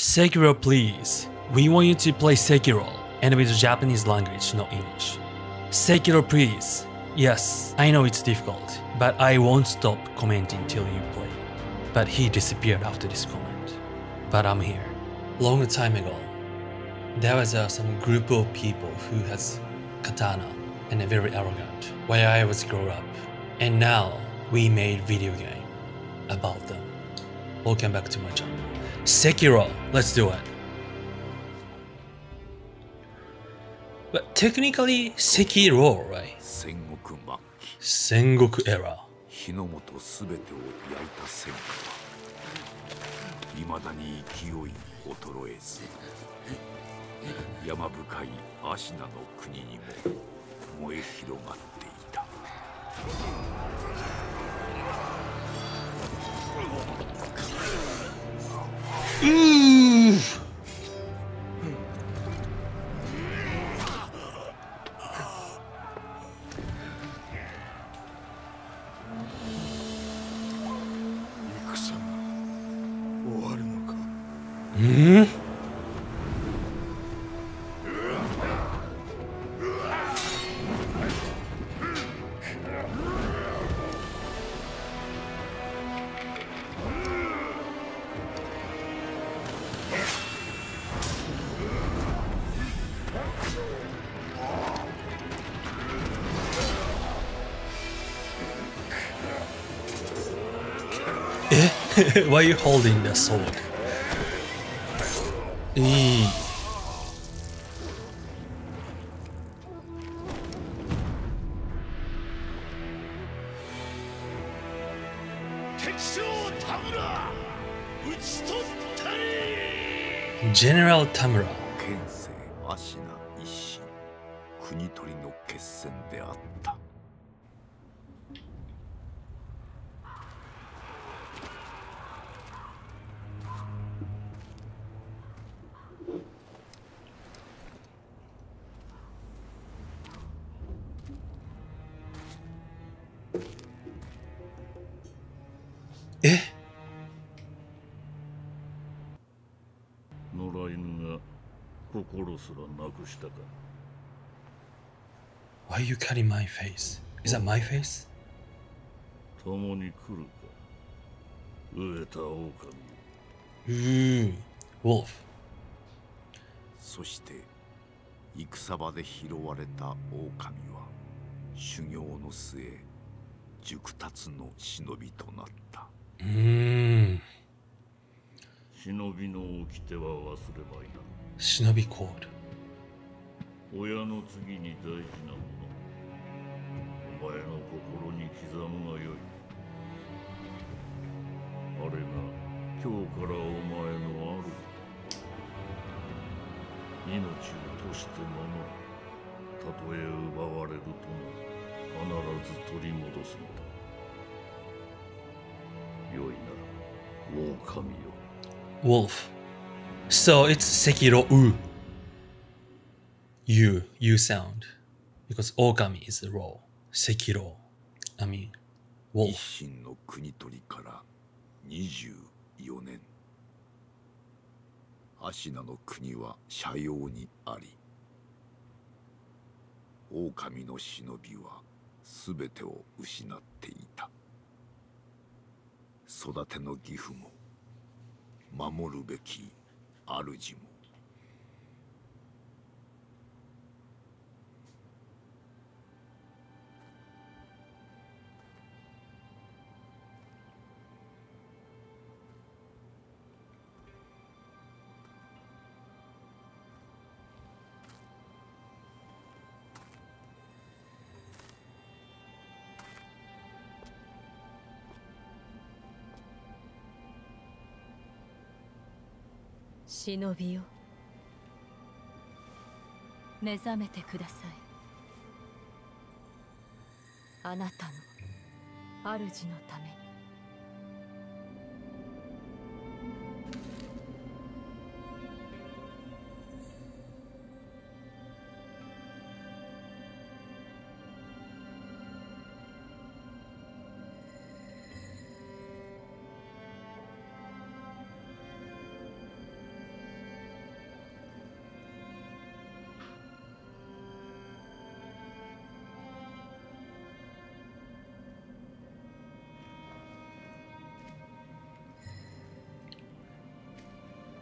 Sekiro, please. We want you to play Sekiro, and with the Japanese language, not English. Sekiro, please. Yes, I know it's difficult, but I won't stop commenting till you play. But he disappeared after this comment. But I'm here. Long time ago, there was some group of people who has katana and are very arrogant, where I was grow up. And now, we made video game about them. Welcome back to my channel. Sekiro, let's do it. But technically, Sekiro, right? Sengoku era. Why are you holding the sword? General Tamura. Why are you cutting my face? Is that my face? Wolf. Shinobi Code. Wolf. So it's Sekiro U. U sound. Because Okami is the role. Sekiro. I mean, wolf. Shinobi yo, mezamete kudasai. Anata no aruji no tame ni.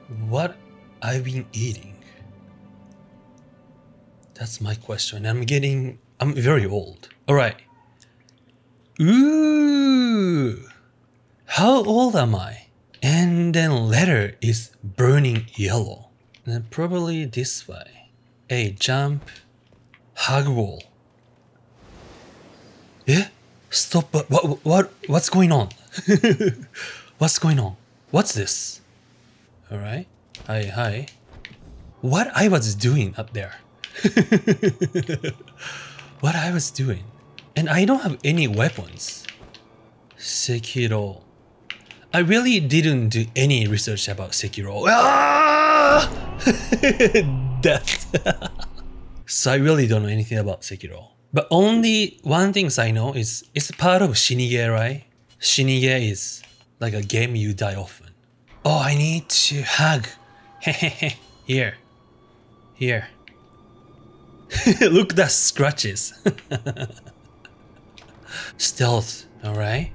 what I've been eating? That's my question. I'm very old. All right. Ooh, how old am I? And then letter is burning yellow. And then probably this way. Hey, jump. Hug wall. Eh? Stop. What's going on? What's going on? What's this? All right. Hi. What I was doing up there. What I was doing. And I don't have any weapons. Sekiro. I really didn't do any research about Sekiro. Ah! Death. So I really don't know anything about Sekiro. But only one thing I know is it's part of Shinigami, right? Shinigami is like a game you die often. Oh, I need to hug. Here. Look, that scratches. Stealth, alright?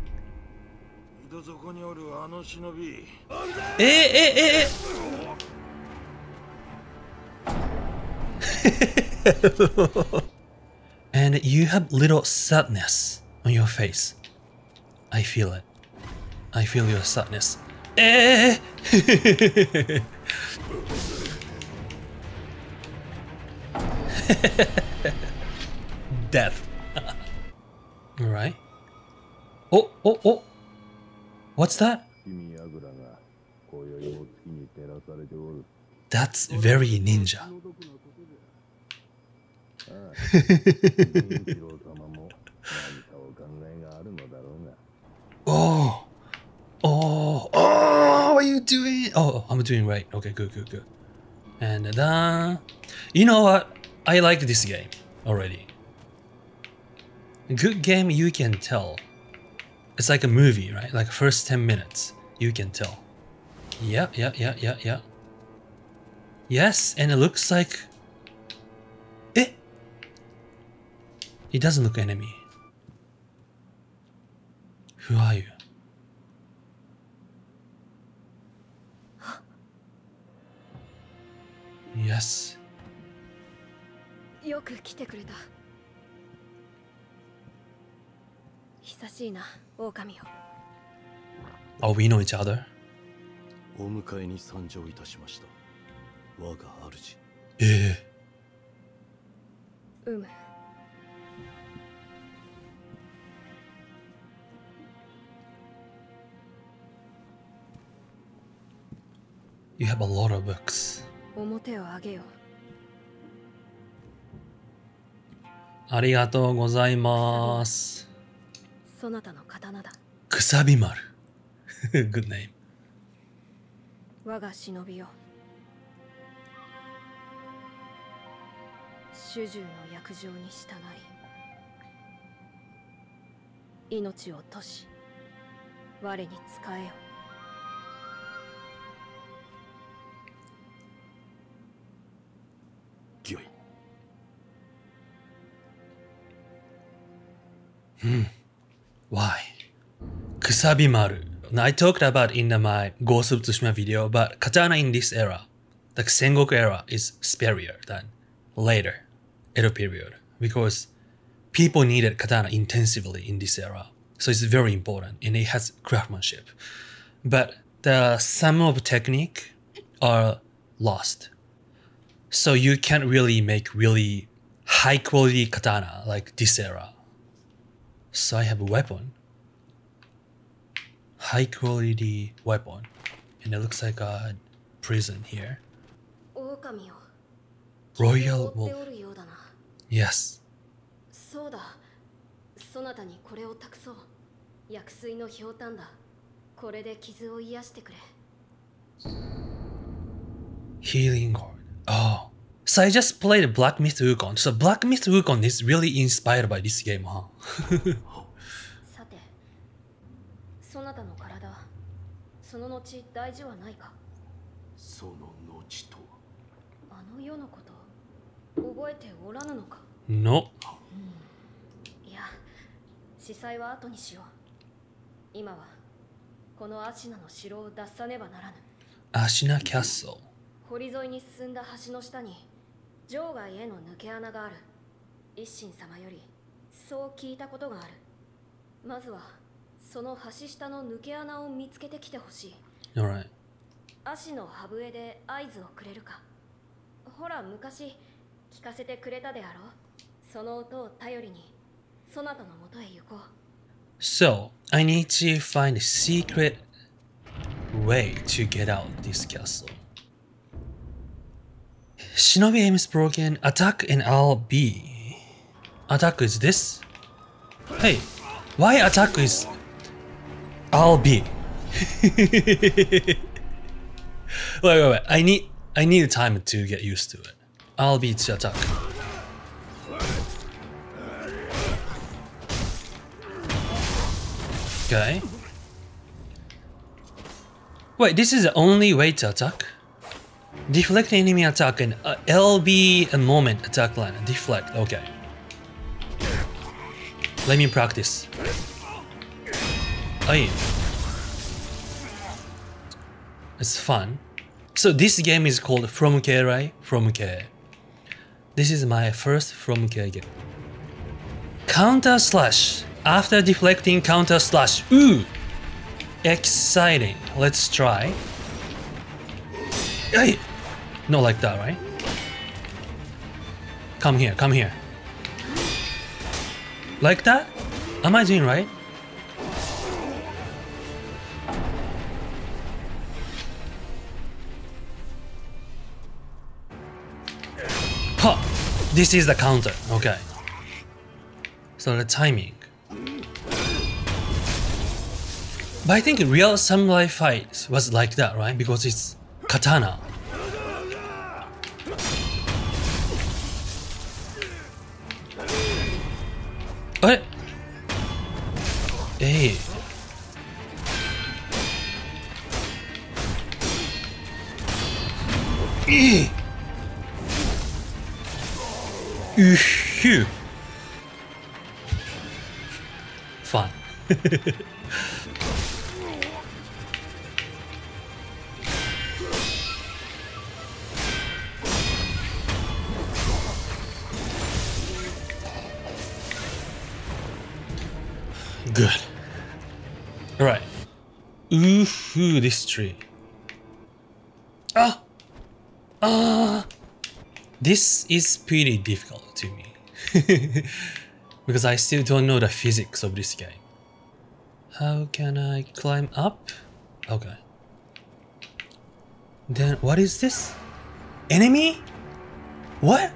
And you have little sadness on your face. I feel it. I feel your sadness. Eh! Death. Alright. Oh! What's that? That's very ninja. Oh! What are you doing? Oh, I'm doing right. Okay, good. And then, you know what? I like this game already. Good game, you can tell. It's like a movie, right? Like first 10 minutes, you can tell. Yeah. Yes, and it looks like... It doesn't look enemy. Who are you? Yes. Oh, we know each other. You have a lot of books. Arigatou gozaimasu. Kusabimaru. Good name. Why? Kusabimaru. Now, I talked about in my Ghost of Tsushima video, but katana in this era, like Sengoku era, is sparier than later Edo period, because people needed katana intensively in this era, so it's very important and it has craftsmanship. But the some of technique are lost, so you can't really make really high quality katana like this era. So I have a weapon, high quality weapon, and it looks like a prison here. Royal wolf. Yes. Healing Guard. Oh. So I just played Black Myth Wukong. So Black Myth Wukong is really inspired by this game, huh? No. Ashina Castle. All right. So, I need to find a secret way to get out of this castle. Shinobi aim is broken. Attack and I'll be. Attack is this? Hey, why attack is I'll be? Wait. I need time to get used to it. I'll be to attack. Okay. Wait, this is the only way to attack? Deflect enemy attack and LB and moment attack line. Deflect, okay. Let me practice. Aye. It's fun. So this game is called From K, right? From K. This is my first From K game. Counter slash. After deflecting counter slash. Ooh! Exciting. Let's try. Hey! Not like that, right? Come here, come here. Like that? Am I doing right? Ha! This is the counter. Okay. So the timing. But I think real samurai fight was like that, right? Because it's katana. What? Hey. Hey. Fun. Good. All right. Ooh, this tree. This is pretty difficult to me because I still don't know the physics of this game. How can I climb up? Okay. Then what is this? Enemy? What?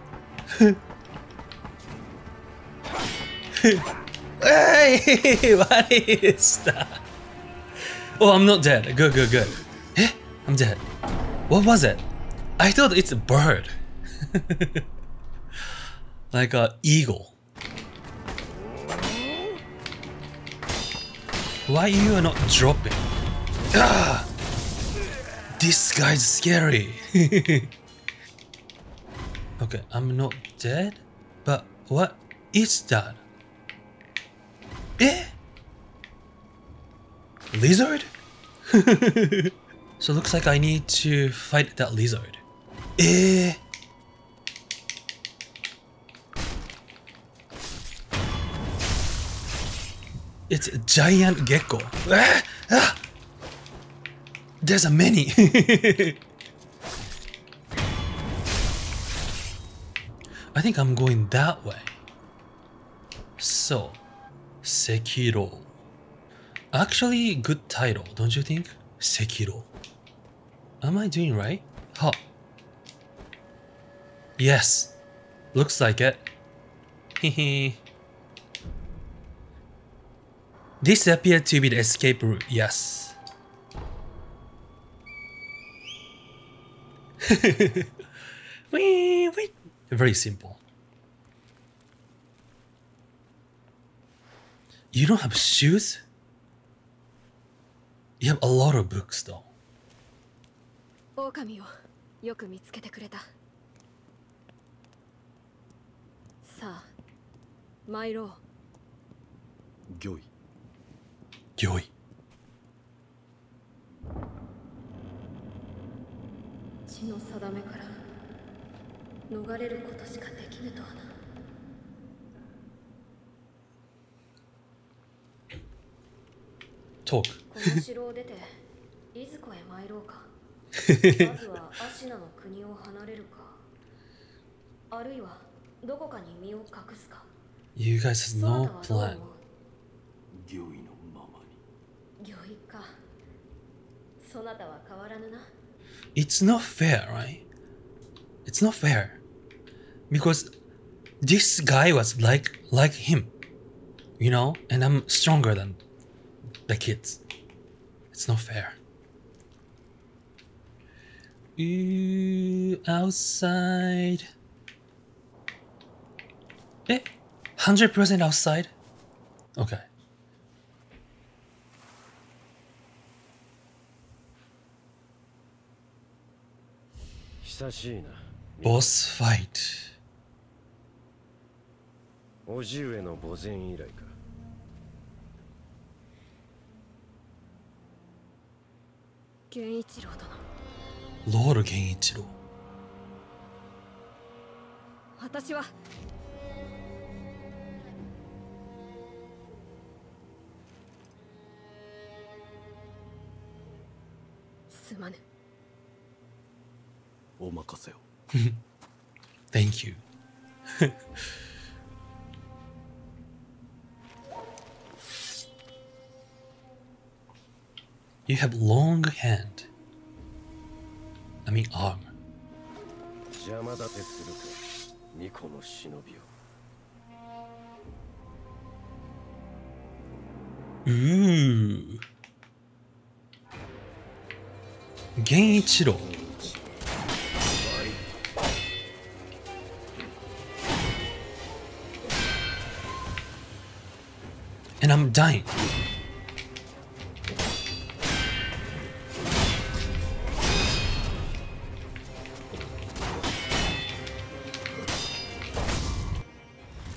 Hey, what is that? Oh, I'm not dead. Good. Eh? I'm dead. What was it? I thought it's a bird. Like an eagle. Why you are not dropping? Ah! This guy's scary. Okay, I'm not dead. But what is that? Eh? Lizard? So looks like I need to fight that lizard. Eh? It's a giant gecko. Ah! Ah! There's a many. I think I'm going that way. So. Sekiro. Actually, good title, don't you think? Sekiro. Am I doing right? Huh. Yes. Looks like it. Hehe. This appeared to be the escape route, yes. Wee. Very simple. You don't have shoes? You have a lot of books though. Okami wo yoku mitsukete kureta. Sa, mairou. Gyoi. Gyoi. Talk. You guys have no plan. It's not fair, right? It's not fair. Because this guy was like him. You know? And I'm stronger than the kids. It's not fair. Ooh, outside. Eh? 100% outside? Okay. Boss fight. Lord Genichiro. Thank you. You have long hand. I mean arm. Ooh. Genichiro. And I'm dying.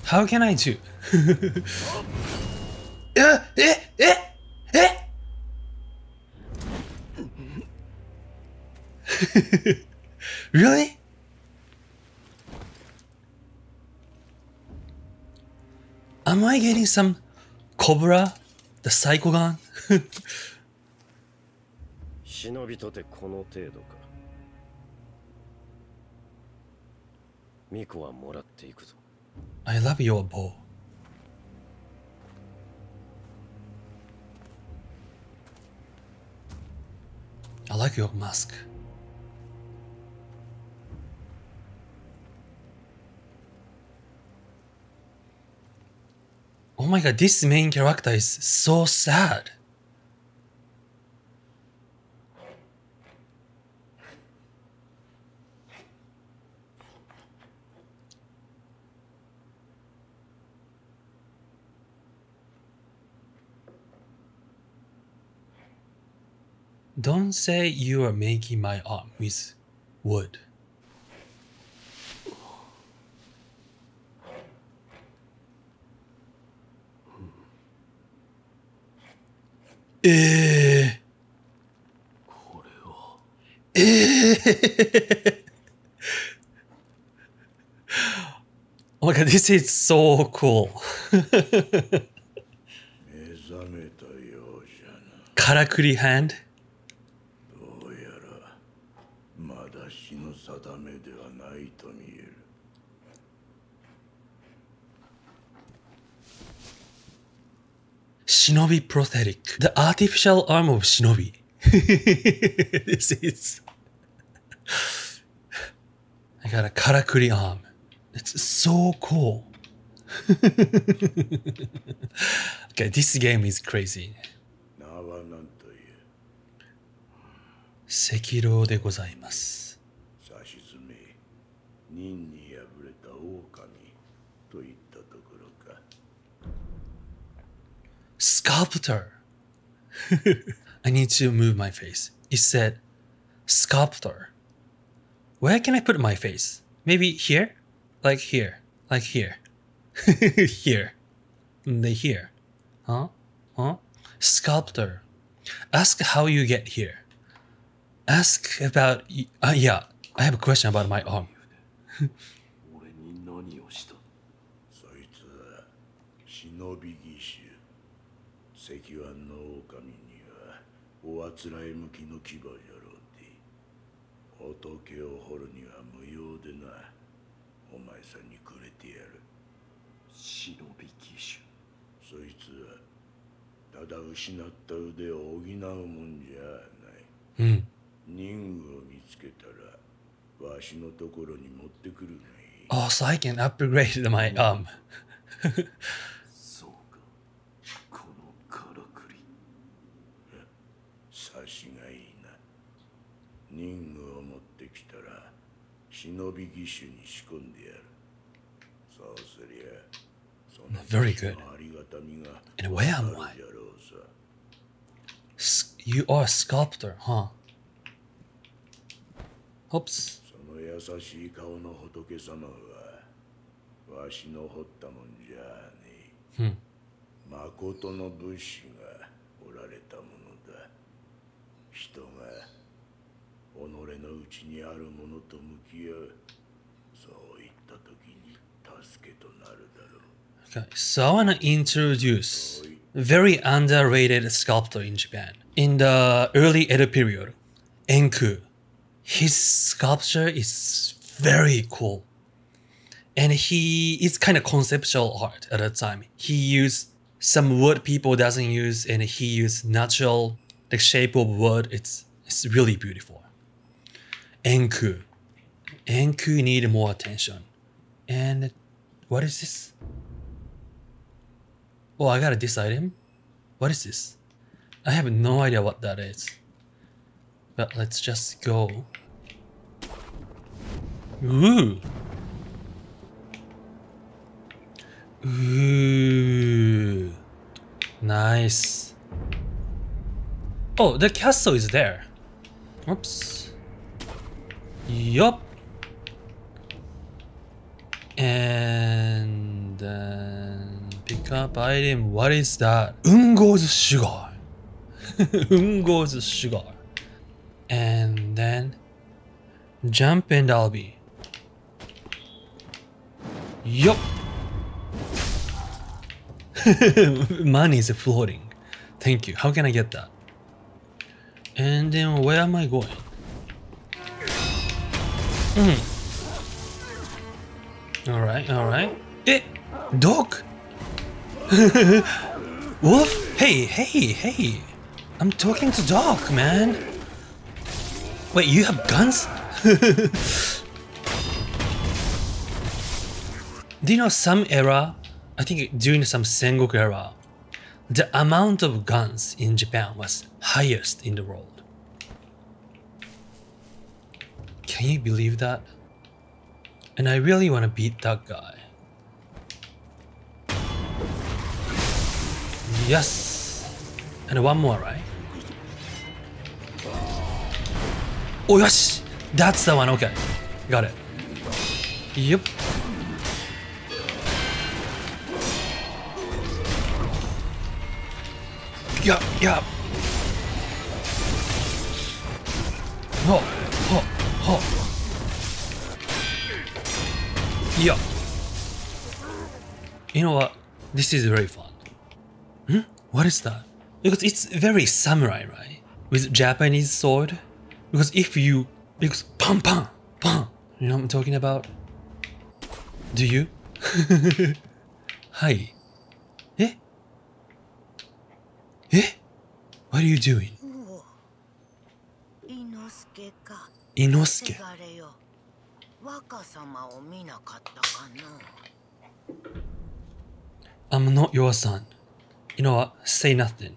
How can I do? Really? Am I getting some Cobra? The Psychogon? I love your bow. I like your mask. Oh my god, this main character is so sad. Don't say you are making my arm with wood. Oh my god, this is so cool. Karakuri hand. Shinobi prosthetic. The artificial arm of Shinobi. This is... I got a Karakuri arm. It's so cool. Okay, this game is crazy. Sekiro de gozaimasu. Sculptor. I need to move my face. It said sculptor. Where can I put my face? Maybe here? Like here. Like here. Here. And then here. Huh? Huh? Sculptor. Ask how you get here. ask about... yeah, I have a question about my arm. Oh, so I can upgrade my arm. Very good. And where am I? You are a sculptor, huh? Oops. Okay, so I want to introduce a very underrated sculptor in Japan. In the early Edo period, Enku. His sculpture is very cool. And it's kind of conceptual art at that time. He used some wood people doesn't use, and he used natural, the shape of wood. It's really beautiful. Enku. Enku need more attention. And what is this? Oh, I gotta decide him. What is this? I have no idea what that is. But let's just go. Ooh. Ooh. Nice. Oh, the castle is there. Oops. Yup. And then pick up item. What is that? Ungo's sugar. Ungo's sugar. And then jump and I'll be. Yup. Money is floating. Thank you. How can I get that? And then where am I going? Alright, alright. Eh! Dog! Wolf? Hey, hey, hey! I'm talking to dog, man! Wait, you have guns? Do you know some era, I think during some Sengoku era, the amount of guns in Japan was highest in the world. Can you believe that? And I really want to beat that guy. Yes! And one more, right? Oh, yes! That's the one, okay. Got it. Yep. Yup, yup. Ho, ho, ho. Yup. You know what? This is very fun. Hmm? What is that? Because it's very samurai, right? With Japanese sword. Because if you... Because pam pam pam! You know what I'm talking about? Do you? Hi. Eh? Eh? What are you doing? Inosuke. I'm not your son. You know what? Say nothing.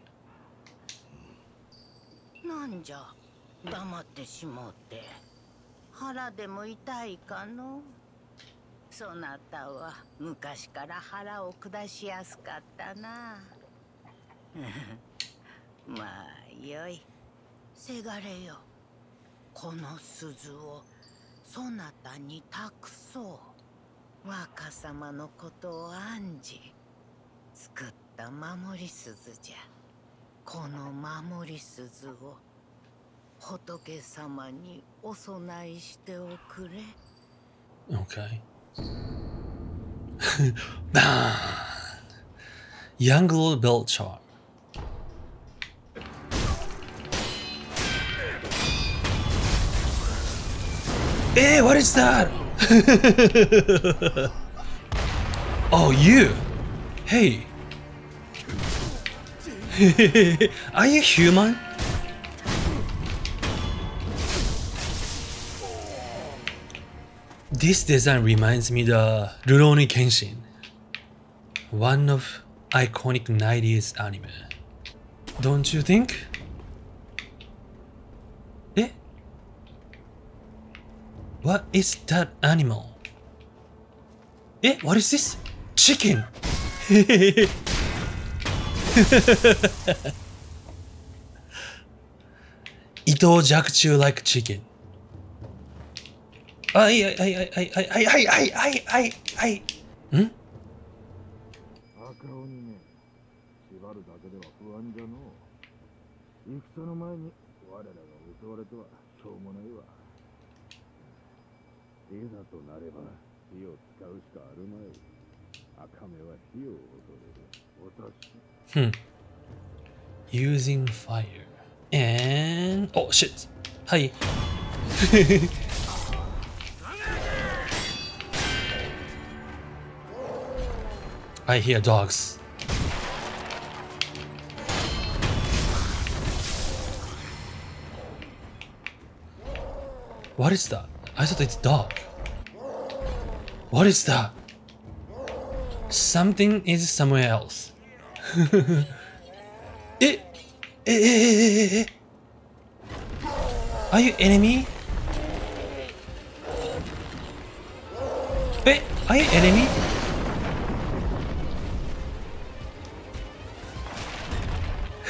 Okay. Bang! Young Lord Belt Charm. Hey, what is that? Oh, you! Hey! Are you human? This design reminds me the Rurouni Kenshin, one of iconic 90s anime. Don't you think? Eh? What is that animal? Eh? What is this? Chicken! Ito Jakuchu like chicken. Hmm? Hmm. Using fire and oh shit. Hi. I hear dogs. What is that? I thought it's dog. What is that? Something is somewhere else. Are you enemy? Wait, are you enemy?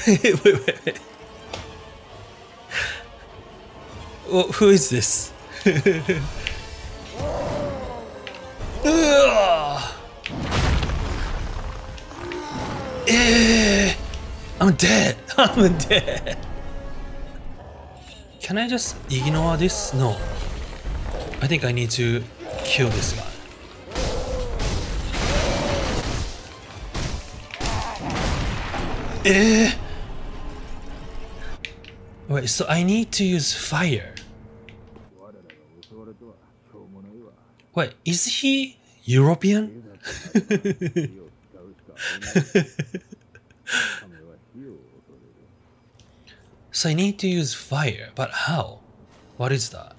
Wait. Well, who is this? I'm dead. I'm dead. Can I just ignore this? No. I think I need to kill this guy. Wait, so I need to use fire. Wait, is he European? So I need to use fire, but how? What is that?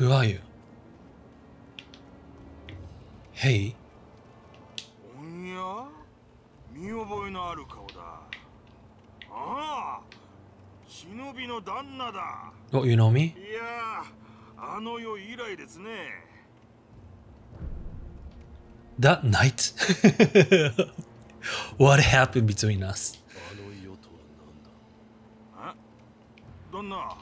Who are you? Hey. Oh, you know me? That night? What happened between us? Yeah. That night.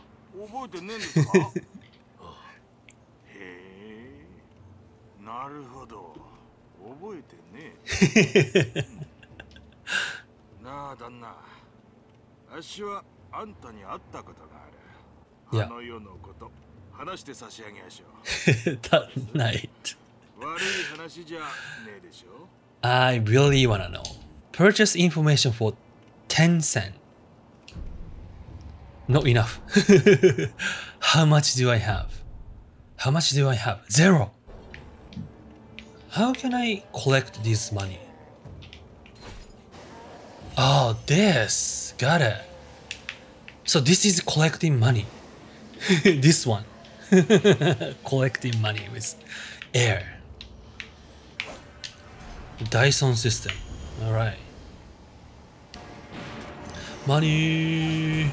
I really wanna know. Purchase information for 10 cents. Not enough. How much do I have? How much do I have? Zero. How can I collect this money? Oh, this. Got it. So this is collecting money. This one. Collecting money with air. Dyson system. Alright. Money.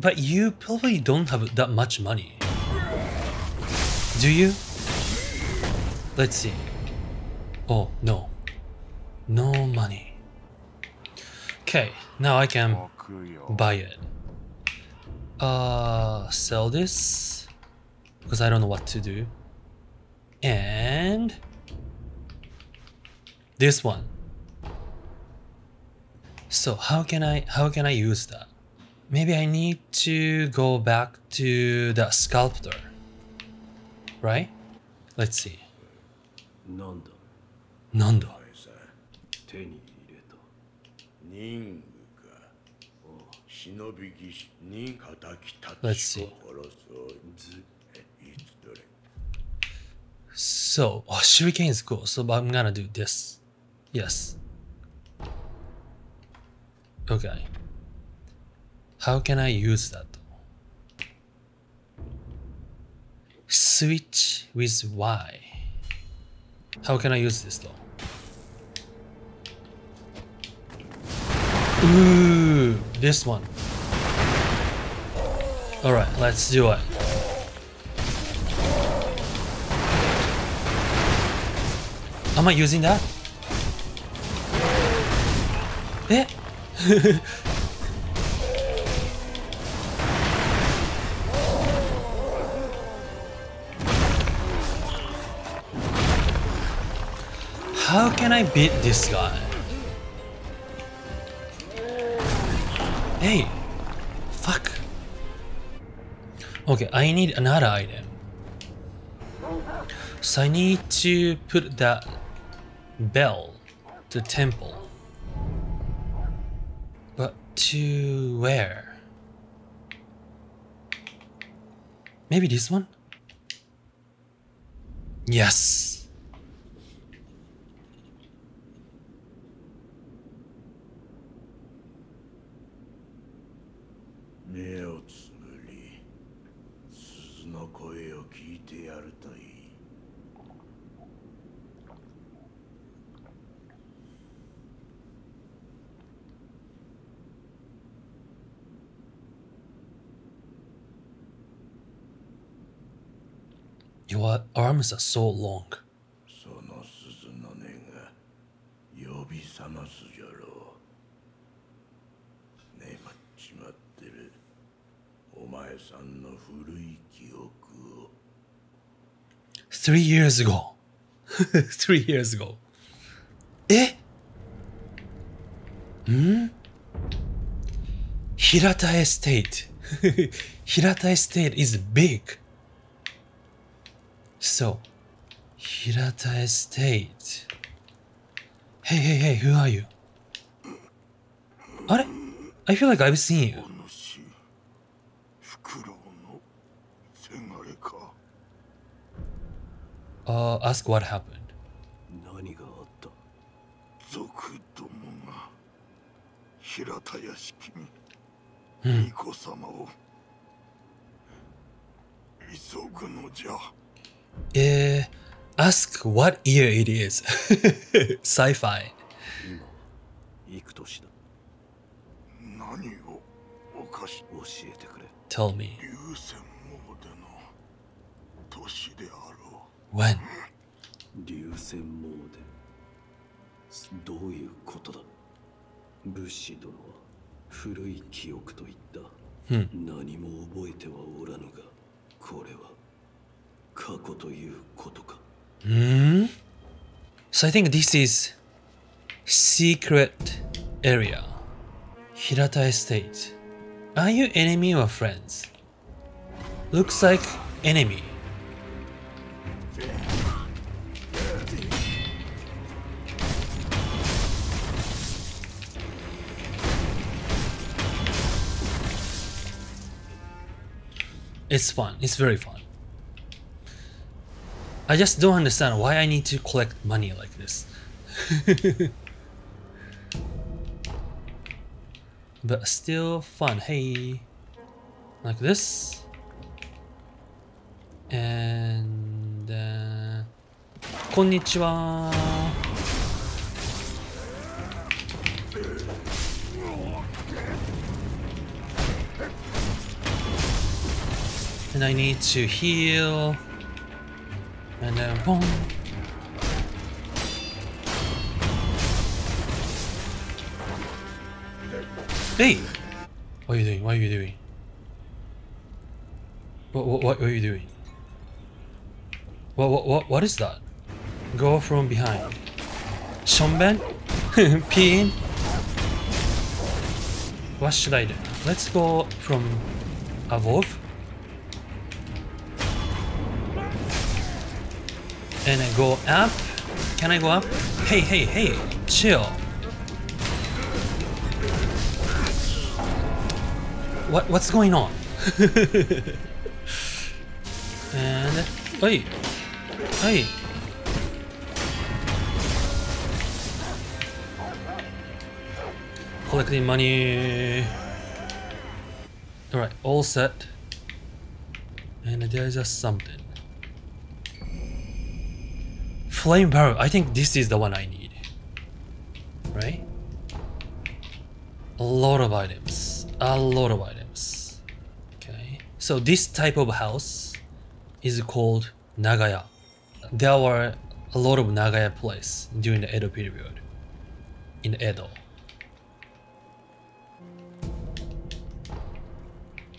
But you probably don't have that much money. Do you? Let's see. Oh, no. No money. Okay, now I can buy it. Sell this. Because I don't know what to do. And... this one. So how can I use that? Maybe I need to go back to the sculptor, right? Let's see. Nando. Let's see. So, oh, shuriken is cool, so I'm gonna do this. Yes. Okay. How can I use that? Switch with Y. How can I use this though? Ooh, this one. Alright, let's do it. Am I using that? Eh? How can I beat this guy? Hey! Fuck! Okay, I need another item. So I need to put that bell to temple. But to where? Maybe this one? Yes! Your arms are so long. Three years ago. Eh? Hmm? Hirata Estate. Hirata Estate is big. So, Hirata Estate. Hey, who are you? Are? I feel like I've seen you. Ask what happened. Ask what year it is. Sci-fi. Tell me. When? So I think this is secret area. Hirata Estate. Are you enemy or friends? Looks like enemy. It's fun. It's very fun. I just don't understand why I need to collect money like this. But still fun. Hey. Like this. And... konnichiwa. And I need to heal. And then boom. Hey! What are you doing? What are you doing? What is that? Go from behind. Shonben? Pee in? What should I do? Let's go from above. And I go up. Can I go up? Hey, hey, hey, chill. What's going on? And oi, oi. Collecting money. All right, all set. And there is just something. Flame barrel. I think this is the one I need. Right? A lot of items. A lot of items. Okay. So this type of house is called Nagaya. There were a lot of Nagaya places during the Edo period. In Edo.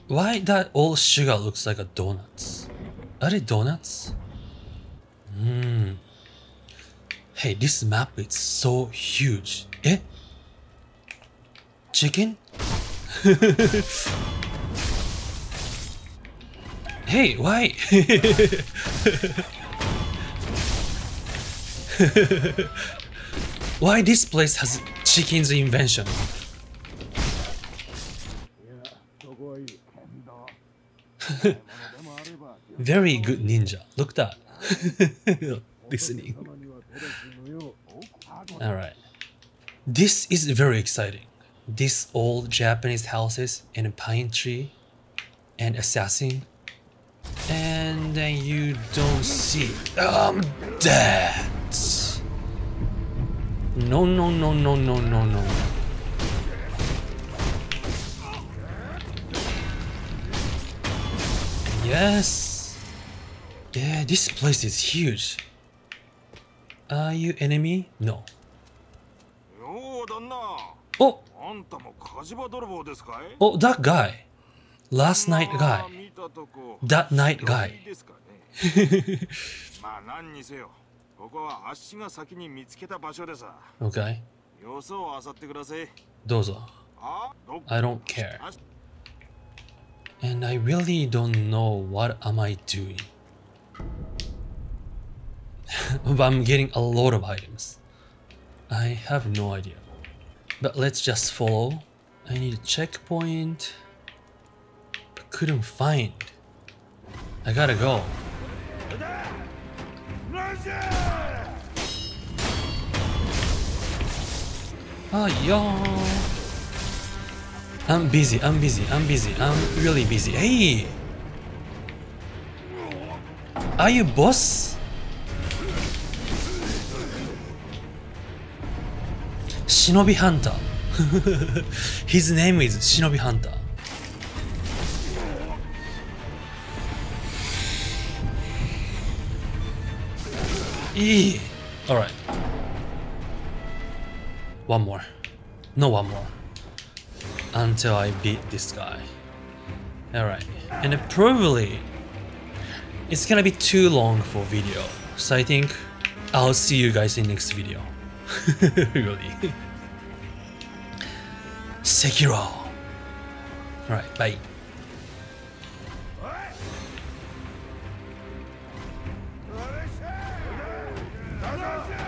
Why that all sugar looks like a donuts? Are they donuts? Hmm. Hey, this map is so huge. Eh? Chicken? Hey, why? Why this place has chicken's invention? Very good ninja. Look that. Listening. All right. This is very exciting. These old Japanese houses and a pine tree and assassin. And then you don't see. I'm dead. No, no, no, no, no, no, no. Yes. Yeah, this place is huge. Are you enemy? No. Oh! Oh, that guy. Last night guy. That night guy. Okay. Dozo. I don't care. And I really don't know what am I doing. But I'm getting a lot of items. I have no idea. But let's just follow. I need a checkpoint. But couldn't find. I gotta go. Oh, yo. I'm busy, I'm busy, I'm busy, I'm really busy. Hey! Are you boss? Shinobi Hunter. His name is Shinobi Hunter. Eee! Alright. One more. No, one more. Until I beat this guy. Alright, and probably it's gonna be too long for video, so I think I'll see you guys in next video. Really. Sekiro. Alright, bye.